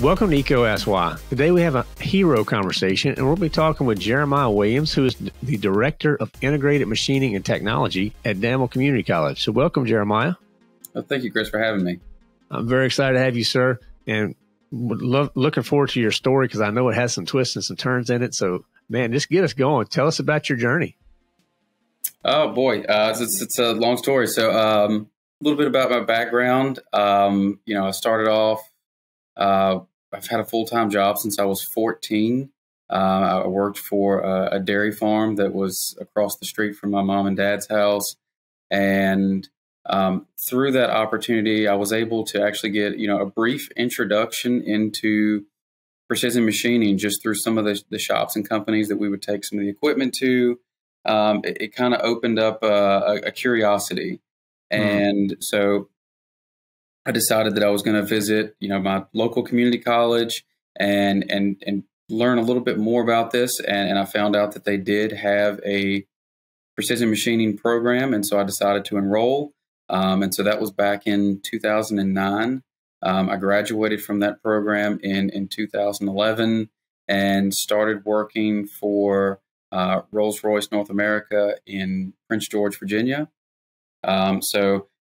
Welcome to EECO Ask Why. Today we have a hero conversation, and we'll be talking with Jeremiah Williams, who is the Director of Integrated Machining and Technology at Danville Community College. So welcome, Jeremiah. Well, thank you, Chris, for having me. I'm very excited to have you, sir, and looking forward to your story because I know it has some twists and some turns in it. So, man, just get us going. Tell us about your journey. Oh, boy. It's a long story. So a little bit about my background. I started off. I've had a full-time job since I was 14. I worked for a dairy farm that was across the street from my mom and dad's house. And through that opportunity, I was able to actually get, a brief introduction into precision machining just through some of the shops and companies that we would take some of the equipment to. It kind of opened up a curiosity. Mm-hmm. And so I decided that I was going to visit, my local community college and learn a little bit more about this. And I found out that they did have a precision machining program. And so I decided to enroll. And so that was back in 2009. I graduated from that program in 2011 and started working for Rolls-Royce North America in Prince George, Virginia.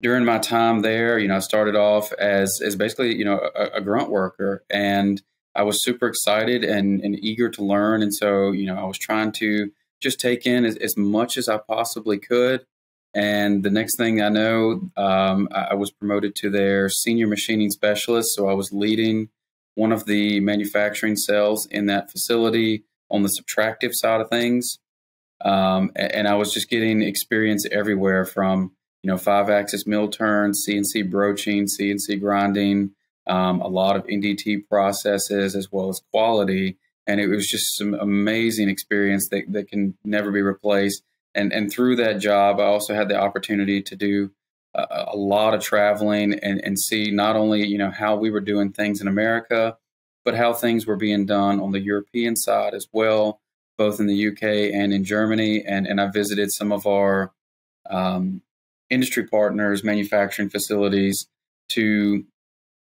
During my time there, I started off as basically, a grunt worker, and I was super excited and eager to learn. And so, I was trying to just take in as much as I possibly could. And the next thing I know, I was promoted to their senior machining specialist. So I was leading one of the manufacturing cells in that facility on the subtractive side of things. And I was just getting experience everywhere from 5-axis mill turns, CNC broaching, CNC grinding, a lot of NDT processes, as well as quality. And it was just some amazing experience that can never be replaced. And through that job, I also had the opportunity to do a lot of traveling and see not only, how we were doing things in America, but how things were being done on the European side as well, both in the UK and in Germany. And I visited some of our industry partners, manufacturing facilities to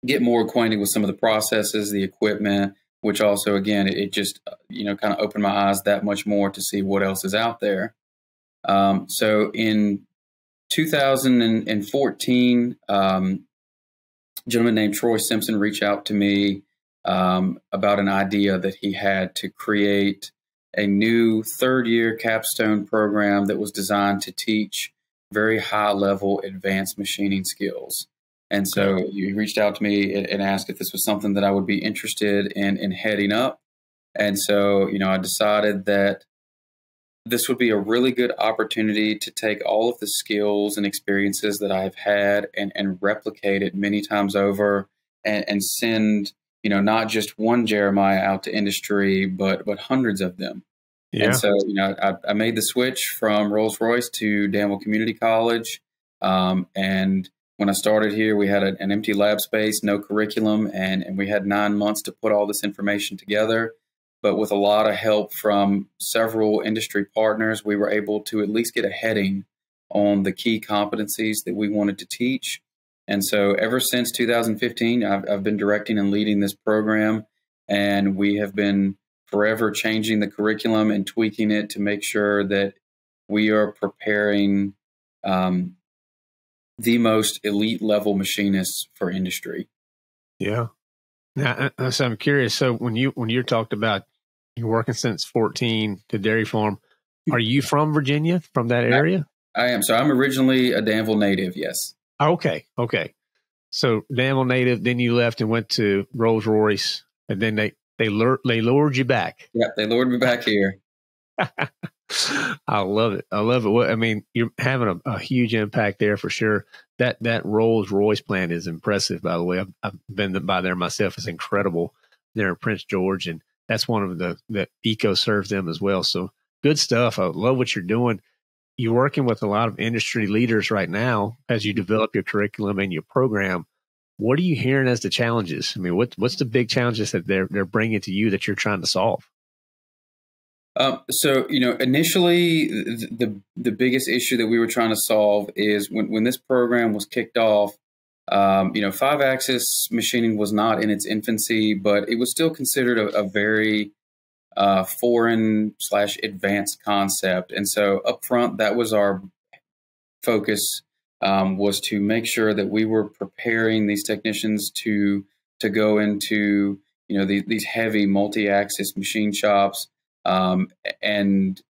get more acquainted with some of the processes, the equipment, which also, again, it just, kind of opened my eyes that much more to see what else is out there. So in 2014, a gentleman named Troy Simpson reached out to me about an idea that he had to create a new third-year capstone program that was designed to teach very high-level advanced machining skills. And so you reached out to me and asked if this was something that I would be interested in heading up. And so, I decided that this would be a really good opportunity to take all of the skills and experiences that I've had and replicate it many times over and send, not just one Jeremiah out to industry, but hundreds of them. Yeah. And so, I made the switch from Rolls-Royce to Danville Community College. And when I started here, we had an empty lab space, no curriculum, and we had 9 months to put all this information together. But with a lot of help from several industry partners, we were able to at least get a heading on the key competencies that we wanted to teach. And so ever since 2015, I've been directing and leading this program, and we have been forever changing the curriculum and tweaking it to make sure that we are preparing the most elite level machinists for industry. Yeah. Now, so I'm curious. So when you talked about you're working since 14 to dairy farm, are you from Virginia, from that area? I am. So I'm originally a Danville native. Yes. Okay. Okay. So Danville native, then you left and went to Rolls-Royce, and then they lured you back. Yeah, they lured me back here. I love it. I love it. Well, I mean, you're having a huge impact there for sure. That Rolls-Royce plant is impressive, by the way. I've been by there myself. It's incredible. They're in Prince George, and that's one of the EECO serves them as well. So good stuff. I love what you're doing. You're working with a lot of industry leaders right now as you develop your curriculum and your program. What are you hearing as the challenges? I mean, what's the big challenges that they're bringing to you that you're trying to solve? So, initially, the biggest issue that we were trying to solve is when this program was kicked off, 5-axis machining was not in its infancy, but it was still considered a very foreign / advanced concept. And so up front, that was our focus, was to make sure that we were preparing these technicians to go into, these heavy multi-axis machine shops. And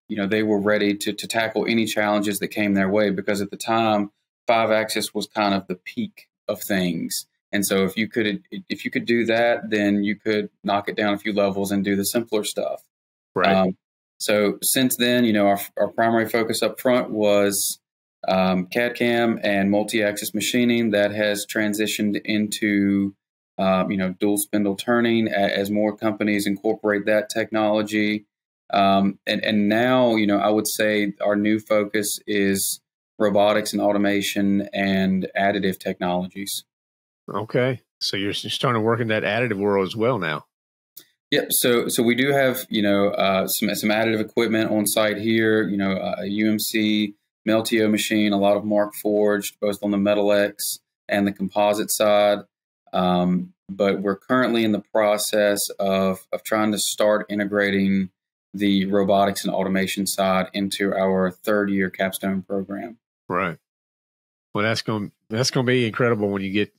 they were ready to tackle any challenges that came their way, because at the time, 5-axis was kind of the peak of things. And so if you could do that, then you could knock it down a few levels and do the simpler stuff. Right. So since then, our primary focus up front was CAD/CAM and multi-axis machining. That has transitioned into dual spindle turning as more companies incorporate that technology. And now, I would say our new focus is robotics and automation and additive technologies. Okay. So you're starting to work in that additive world as well now. Yep. So we do have, some additive equipment on site here, a UMC Meltio machine, a lot of Mark Forged, both on the Metal X and the composite side. But we're currently in the process of trying to start integrating the robotics and automation side into our third-year capstone program. Right. Well, that's going to be incredible when you get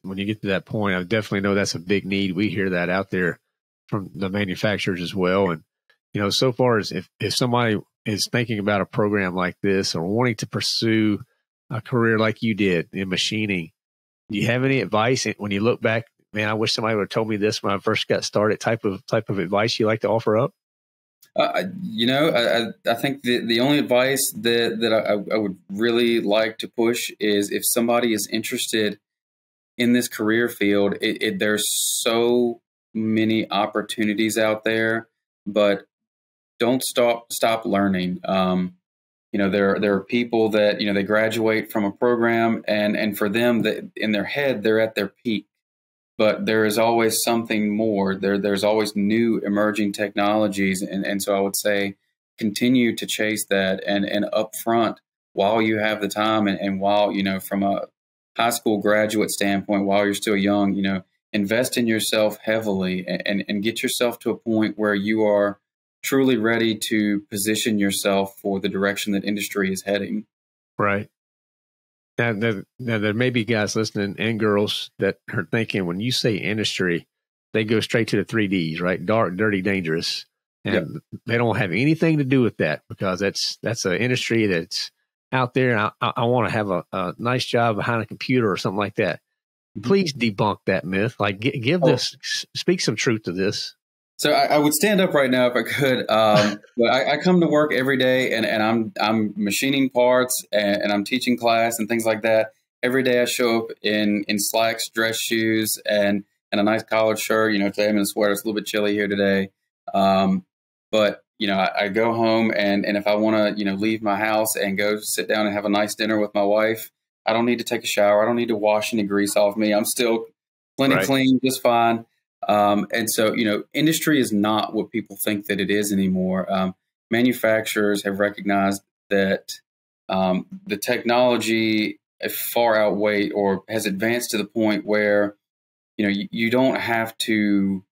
to that point. I definitely know that's a big need. We hear that out there from the manufacturers as well. And, so far as if somebody is thinking about a program like this or wanting to pursue a career like you did in machining, do you have any advice when you look back, man, I wish somebody would have told me this when I first got started, type of advice you like to offer up? I think the only advice that I would really like to push is, if somebody is interested in this career field, there's so many opportunities out there, but don't stop learning. There are people that, they graduate from a program and for them, that in their head, they're at their peak, but there is always something more. There's always new emerging technologies. And so I would say, continue to chase that and up front while you have the time and while, from a high school graduate standpoint, while you're still young, invest in yourself heavily and get yourself to a point where you are truly ready to position yourself for the direction that industry is heading. Right. Now there may be guys listening and girls that are thinking, when you say industry, they go straight to the 3Ds, right? Dark, dirty, dangerous. And yep, they don't have anything to do with that, because that's an industry that's out there. And I want to have a nice job behind a computer or something like that. Please debunk that myth. Like, speak some truth to this. So I would stand up right now if I could, but I come to work every day and I'm machining parts and I'm teaching class and things like that. Every day I show up in slacks, dress shoes, and a nice collared shirt. Today I'm in a sweater. It's a little bit chilly here today. But, I go home and if I want to, leave my house and go sit down and have a nice dinner with my wife, I don't need to take a shower. I don't need to wash any grease off me. I'm still plenty clean, just fine. And so, industry is not what people think that it is anymore. Manufacturers have recognized that the technology far outweighs or has advanced to the point where, you don't have to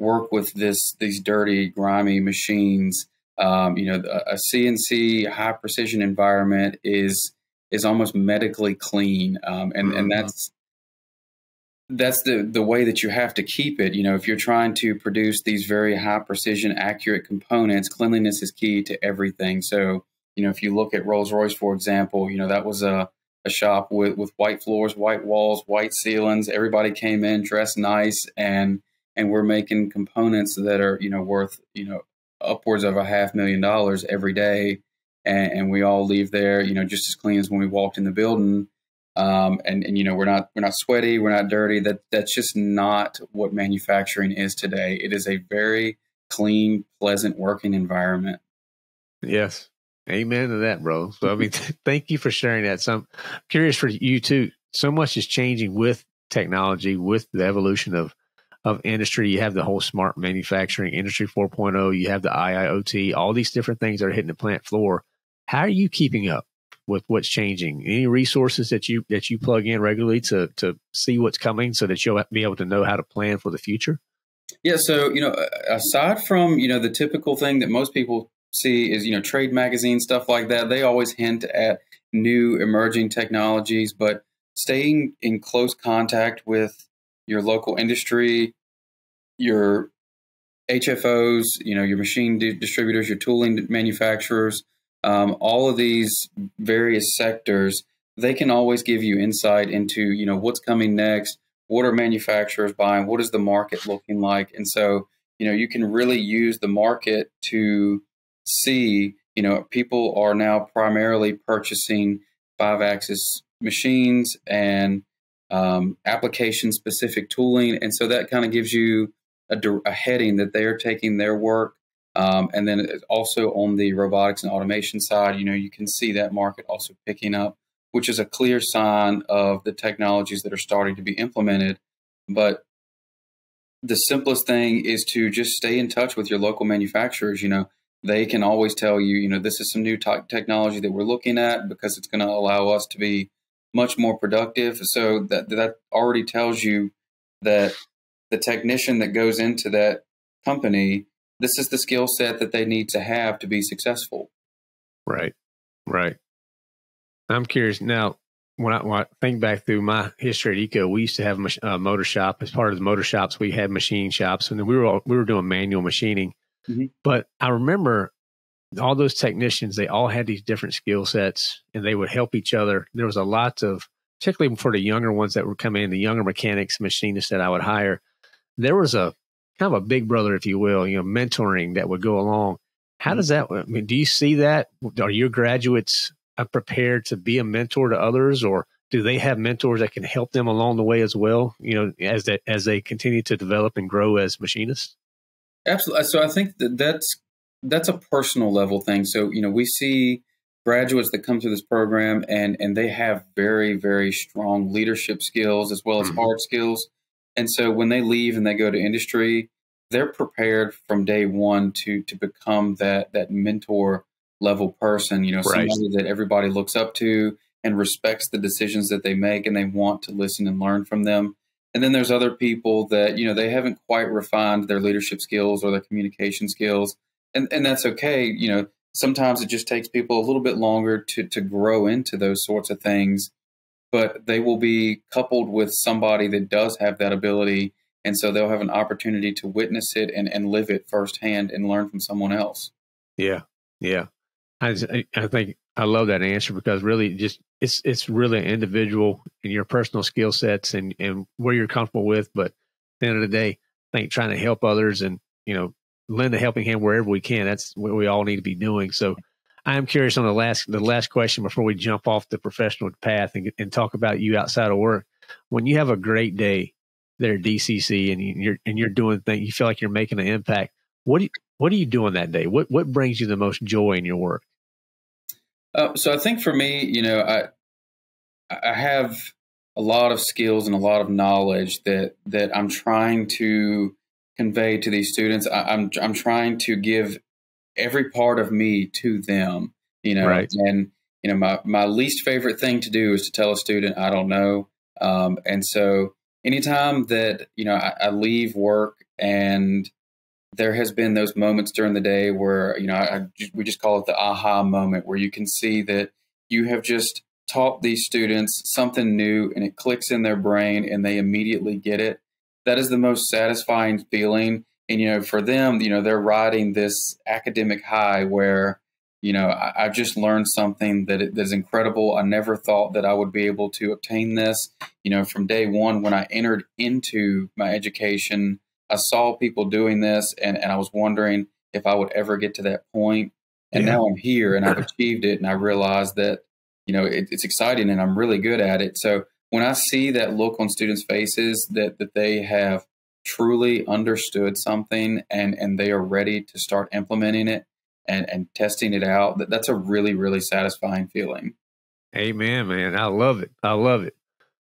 work with these dirty, grimy machines. A CNC high precision environment is almost medically clean. And that's the way that you have to keep it. If you're trying to produce these very high precision, accurate components, cleanliness is key to everything. So, if you look at Rolls-Royce, for example, that was a shop with white floors, white walls, white ceilings. Everybody came in dressed nice and we're making components that are, worth, upwards of $500,000 every day. And we all leave there, just as clean as when we walked in the building. We're not sweaty, we're not dirty. That's just not what manufacturing is today. It is a very clean, pleasant working environment. Yes. Amen to that, bro. So, I mean, thank you for sharing that. So I'm curious for you too. So much is changing with technology, with the evolution of industry. You have the whole smart manufacturing, industry 4.0, you have the IIoT, all these different things that are hitting the plant floor. How are you keeping up? with what's changing. Any resources that you plug in regularly to see what's coming so that you'll be able to know how to plan for the future? Yeah. So, you know, aside from, you know, the typical thing that most people see is, you know, trade magazine, stuff like that. They always hint at new emerging technologies, but staying in close contact with your local industry, your HFOs, you know, your machine distributors, your tooling manufacturers, all of these various sectors, they can always give you insight into, you know, what's coming next, what are manufacturers buying, what is the market looking like. And so, you know, you can really use the market to see, you know, people are now primarily purchasing 5-axis machines and application specific tooling. And so that kind of gives you a heading that they are taking their work. And then also on the robotics and automation side, you know, you can see that market also picking up, which is a clear sign of the technologies that are starting to be implemented. But the simplest thing is to just stay in touch with your local manufacturers. You know, they can always tell you, you know, this is some new technology that we're looking at because it's going to allow us to be much more productive. So that already tells you that the technician that goes into that company, this is the skill set that they need to have to be successful. Right. Right. I'm curious. Now, when I think back through my history at EECO, we used to have a motor shop. As part of the motor shops, we had machine shops, and then we were doing manual machining. Mm-hmm. But I remember all those technicians, they all had these different skill sets and they would help each other. There was a lot of, particularly for the younger ones that were coming in, the younger mechanics, machinists that I would hire, there was a kind of a big brother, if you will, you know, mentoring that would go along. How does that, I mean, do you see that? Are your graduates prepared to be a mentor to others, or do they have mentors that can help them along the way as well, you know, as they continue to develop and grow as machinists? Absolutely. So I think that's a personal level thing. So, you know, we see graduates that come through this program and they have very, very strong leadership skills as well as hard skills. And so when they leave and they go to industry, they're prepared from day one to become that mentor level person, you know, right, somebody that everybody looks up to and respects the decisions that they make, and they want to listen and learn from them. And then there's other people that, you know, they haven't quite refined their leadership skills or their communication skills. And that's okay. You know, sometimes it just takes people a little bit longer to grow into those sorts of things, but they will be coupled with somebody that does have that ability. And so they'll have an opportunity to witness it and live it firsthand and learn from someone else. Yeah. Yeah. I think I love that answer, because really just it's really individual and your personal skill sets and where you're comfortable with. But at the end of the day, I think trying to help others and, you know, lend a helping hand wherever we can, that's what we all need to be doing. So I'm curious on the last question before we jump off the professional path and talk about you outside of work. When you have a great day there at DCC and you're doing things, you feel like you're making an impact. What are you doing that day? What brings you the most joy in your work? So I think for me, you know, I have a lot of skills and a lot of knowledge that I'm trying to convey to these students. I'm trying to give every part of me to them, you know, right. And, you know, my least favorite thing to do is to tell a student, I don't know. And so anytime that, you know, I leave work and there has been those moments during the day where, you know, we just call it the aha moment, where you can see that you have just taught these students something new and it clicks in their brain and they immediately get it. That is the most satisfying feeling. And, you know, for them, you know, they're riding this academic high where, you know, I've just learned something that is incredible. I never thought that I would be able to obtain this. You know, from day one, when I entered into my education, I saw people doing this and I was wondering if I would ever get to that point. And yeah, now I'm here and I've achieved it. And I realized that, you know, it's exciting and I'm really good at it. So when I see that look on students' faces that they have truly understood something and they are ready to start implementing it and testing it out, that's a really, really satisfying feeling. Amen, man. I love it. I love it.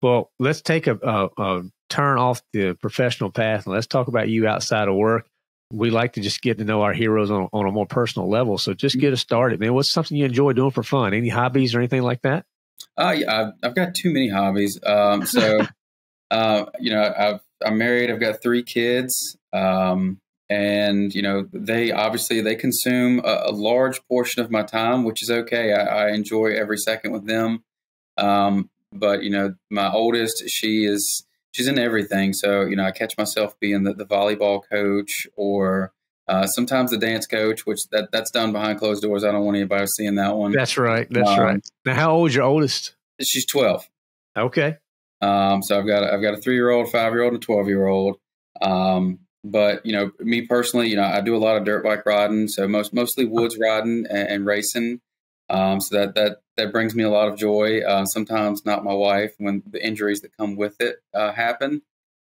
Well, let's take a turn off the professional path and let's talk about you outside of work. we like to just get to know our heroes on a more personal level. So just get us started, man. What's something you enjoy doing for fun? Any hobbies or anything like that? Yeah, I've got too many hobbies. You know, I'm married. I've got 3 kids. And, you know, they consume a large portion of my time, which is okay. I enjoy every second with them. But, you know, my oldest, she's in everything. So, you know, I catch myself being the volleyball coach or sometimes the dance coach, which that's done behind closed doors. I don't want anybody seeing that one. That's right. That's right. Now, how old is your oldest? She's 12. Okay. So I've got a 3-year-old, 5-year-old, and a 12-year-old. But, you know, me personally, you know, I do a lot of dirt bike riding. So mostly woods riding and racing. So that brings me a lot of joy. Sometimes not my wife when the injuries that come with it happen.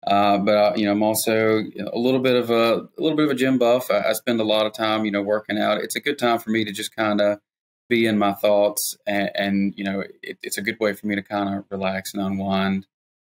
But you know, I'm also a little bit of a gym buff. I spend a lot of time, you know, working out. It's a good time for me to just kind of be in my thoughts, and you know, it's a good way for me to kind of relax and unwind.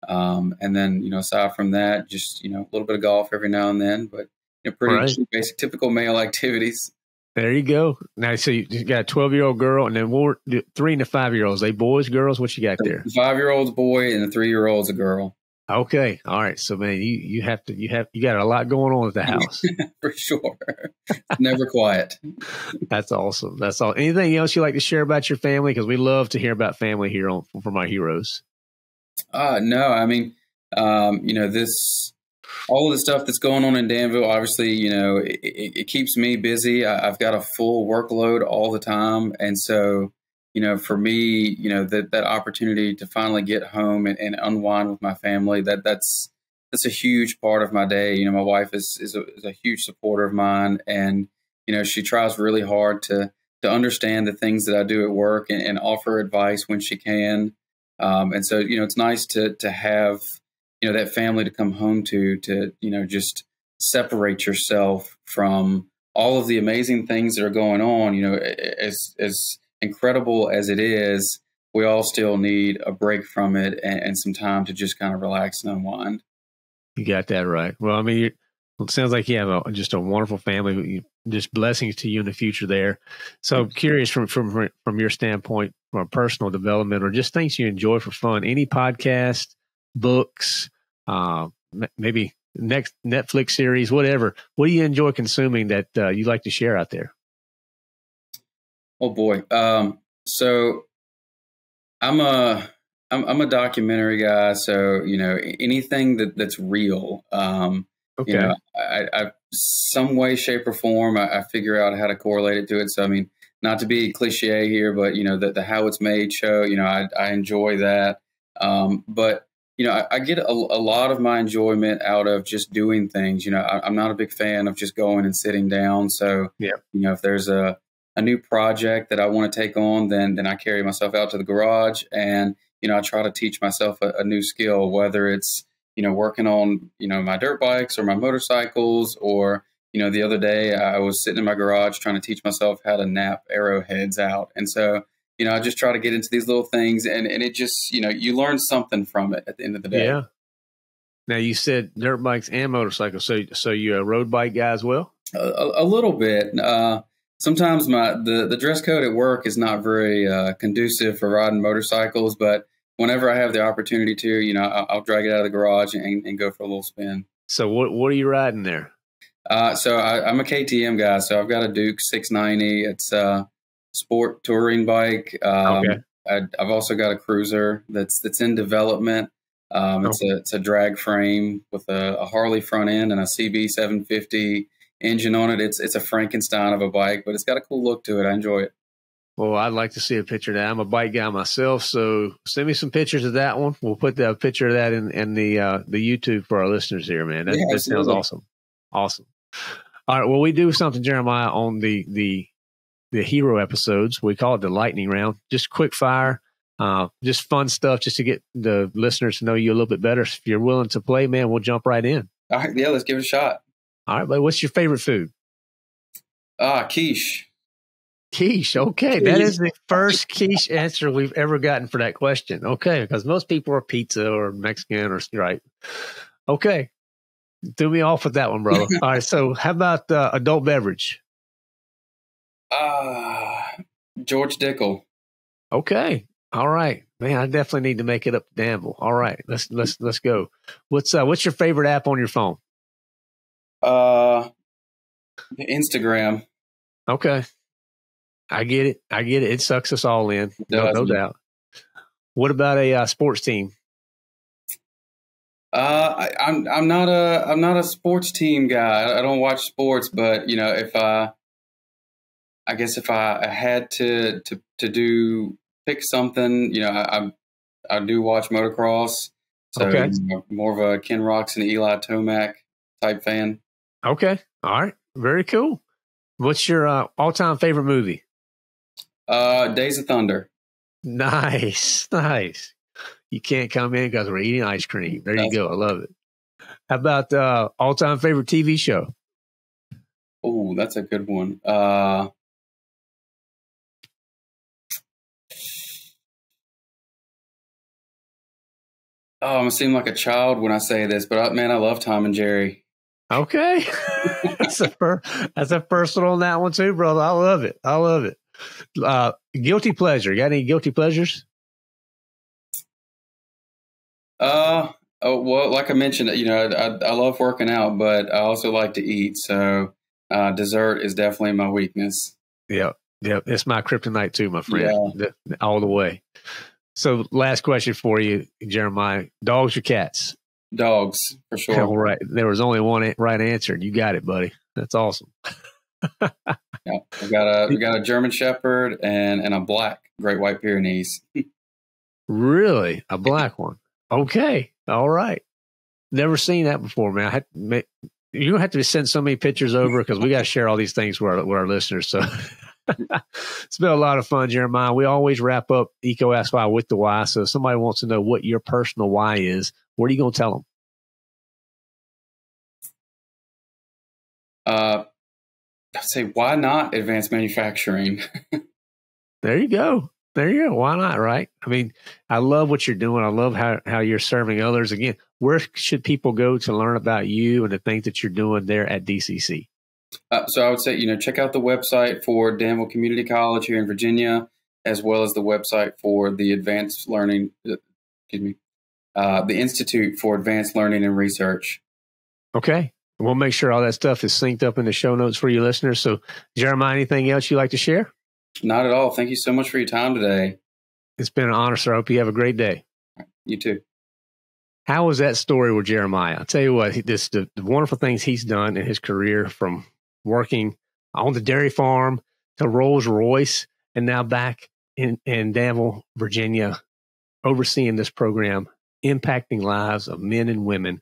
And then, you know, aside from that, just, you know, a little bit of golf every now and then, but you know, pretty basic, typical male activities. There you go. Now, so you got a 12-year-old girl, and then 3- and 5-year-olds. They boys, girls? What you got there? The 5-year-old's boy, and the 3-year-old's a girl. Okay, all right. So, man, you got a lot going on at the house for sure. It's never quiet. That's awesome. That's all. Anything else you like to share about your family? Because we love to hear about family here from our heroes. No, I mean, you know, all of the stuff that's going on in Danville, obviously, you know, it keeps me busy. I've got a full workload all the time. And so, you know, for me, you know, that opportunity to finally get home and unwind with my family, that's a huge part of my day. You know, my wife is a huge supporter of mine. And, you know, she tries really hard to understand the things that I do at work and offer advice when she can. And so, you know, it's nice to have, you know, that family to come home to, you know, just separate yourself from all of the amazing things that are going on. You know, as incredible as it is, we all still need a break from it and some time to just kind of relax and unwind. You got that right. Well, I mean, it sounds like you have just a wonderful family, just blessings to you in the future there. So I'm curious from your standpoint, from personal development or just things you enjoy for fun, any podcast, books, maybe next Netflix series, whatever. What do you enjoy consuming that you like to share out there? Oh boy. So I'm a documentary guy. So, you know, anything that's real, okay. You know, I some way, shape or form, I figure out how to correlate it to it. So, I mean, not to be cliche here, but you know, the How It's Made show, you know, I enjoy that. But you know, I get a lot of my enjoyment out of just doing things. You know, I'm not a big fan of just going and sitting down. So, yeah. You know, if there's a new project that I want to take on, then I carry myself out to the garage and, you know, I try to teach myself a new skill, whether it's, you know, working on, you know, my dirt bikes or my motorcycles or, you know, the other day I was sitting in my garage trying to teach myself how to nap arrowheads out. And so, you know, I just try to get into these little things and it just, you know, you learn something from it at the end of the day. Yeah. Now you said dirt bikes and motorcycles. So you're a road bike guy as well? A little bit. Sometimes the dress code at work is not very conducive for riding motorcycles, but whenever I have the opportunity to, you know, I'll drag it out of the garage and go for a little spin. So what are you riding there? So I'm a KTM guy. So I've got a Duke 690. It's sport touring bike. Okay. I've also got a cruiser that's in development. It's a drag frame with a Harley front end and a CB750 engine on it. It's a Frankenstein of a bike, but it's got a cool look to it. I enjoy it. Well, I'd like to see a picture of that. I'm a bike guy myself, so send me some pictures of that one. We'll put a picture of that in the YouTube for our listeners here, man. That sounds awesome. Awesome. All right. Well, we do something, Jeremiah, on the hero episodes. We call it the lightning round, just quick fire, just fun stuff, just to get the listeners to know you a little bit better. If you're willing to play, man, we'll jump right in. All right. Yeah, let's give it a shot. All right, buddy. What's your favorite food? Quiche. Quiche. Okay. Quiche. That is the first quiche answer we've ever gotten for that question. Okay. Because most people are pizza or Mexican or right. Okay. Threw me off with that one, brother. All right. So how about adult beverage? George Dickel. Okay. All right. Man, I definitely need to make it up to Danville. All right. Let's go. What's your favorite app on your phone? Instagram. Okay. I get it. I get it. It sucks us all in. No doubt. What about a sports team? I'm not a sports team guy. I don't watch sports, but you know, if I guess if I had to do pick something, you know, I do watch motocross. So okay. You know, more of a Ken Rox and Eli Tomac type fan. Okay. All right. Very cool. What's your all-time favorite movie? Days of Thunder. Nice. Nice. You can't come in because we're eating ice cream. There you go. I love it. How about all-time favorite TV show? Oh, that's a good one. I'm going to seem like a child when I say this, but man, I love Tom and Jerry. Okay. That's a personal on that one too, brother. I love it. I love it. Guilty pleasure. You got any guilty pleasures? Well, like I mentioned, you know, I love working out, but I also like to eat. So, dessert is definitely my weakness. Yeah. Yeah. It's my kryptonite too, my friend. Yeah. All the way. So last question for you, Jeremiah, dogs or cats? Dogs for sure. All right. There was only one right answer and you got it, buddy. That's awesome. Yeah. We got a German Shepherd and a black Great White Pyrenees. Really? A black one. Okay. All right. Never seen that before, man. You're gonna have to send so many pictures over because we got to share all these things with our listeners. So it's been a lot of fun, Jeremiah. We always wrap up Eco Ask Why with the why. So if somebody wants to know what your personal why is, what are you going to tell them? I'd say, why not advanced manufacturing? There you go. There you go. Why not, right? I mean, I love what you're doing. I love how you're serving others. Again, where should people go to learn about you and the things that you're doing there at DCC? So I would say, you know, check out the website for Danville Community College here in Virginia, as well as the website for the Advanced Learning, the Institute for Advanced Learning and Research. Okay. We'll make sure all that stuff is synced up in the show notes for you listeners. So, Jeremiah, anything else you'd like to share? Not at all. Thank you so much for your time today. It's been an honor, sir. I hope you have a great day. You too. How was that story with Jeremiah? I'll tell you what, the wonderful things he's done in his career, from working on the dairy farm to Rolls-Royce, and now back in Danville, Virginia, overseeing this program, impacting lives of men and women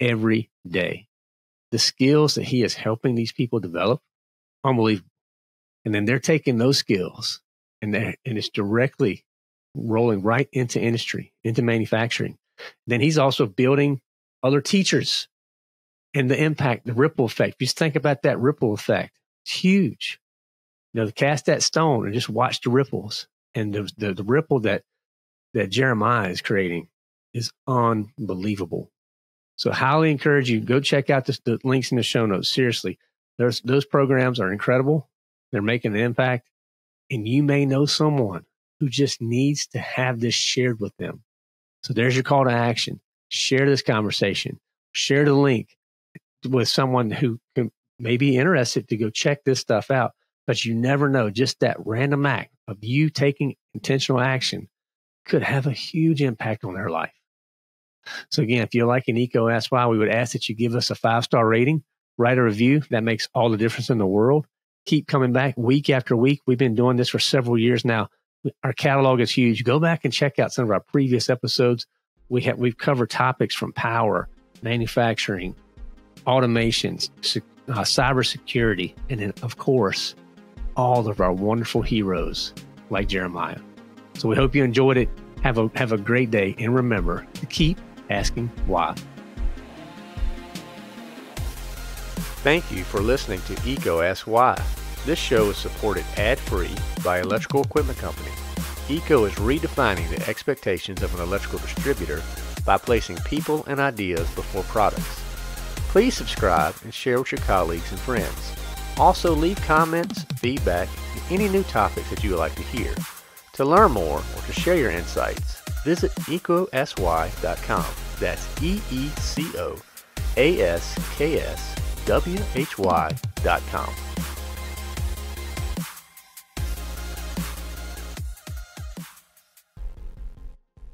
every day. The skills that he is helping these people develop, unbelievable. And then they're taking those skills and it's directly rolling right into industry, into manufacturing. Then he's also building other teachers, and the impact, the ripple effect. Just think about that ripple effect. It's huge. You know, cast that stone and just watch the ripples. And the ripple that Jeremiah is creating is unbelievable. So highly encourage you, go check out the links in the show notes. Seriously, those programs are incredible. They're making an impact. And you may know someone who just needs to have this shared with them. So there's your call to action. Share this conversation. Share the link with someone who may be interested to go check this stuff out. But you never know, just that random act of you taking intentional action could have a huge impact on their life. So again, if you're liking Eco Ask Why, we would ask that you give us a 5-star rating, write a review. That makes all the difference in the world. Keep coming back week after week. We've been doing this for several years now. Our catalog is huge. Go back and check out some of our previous episodes. We've covered topics from power, manufacturing, automations, cybersecurity, and then, of course, all of our wonderful heroes like Jeremiah. So we hope you enjoyed it. Have a great day, and remember to keep asking why. Thank you for listening to Eco Ask Why. This show is supported ad-free by Electrical Equipment Company. EECO is redefining the expectations of an electrical distributor by placing people and ideas before products. Please subscribe and share with your colleagues and friends. Also leave comments, feedback, and any new topics that you would like to hear. To learn more or to share your insights, visit ecosy.com. That's EECOASKSWHY.com.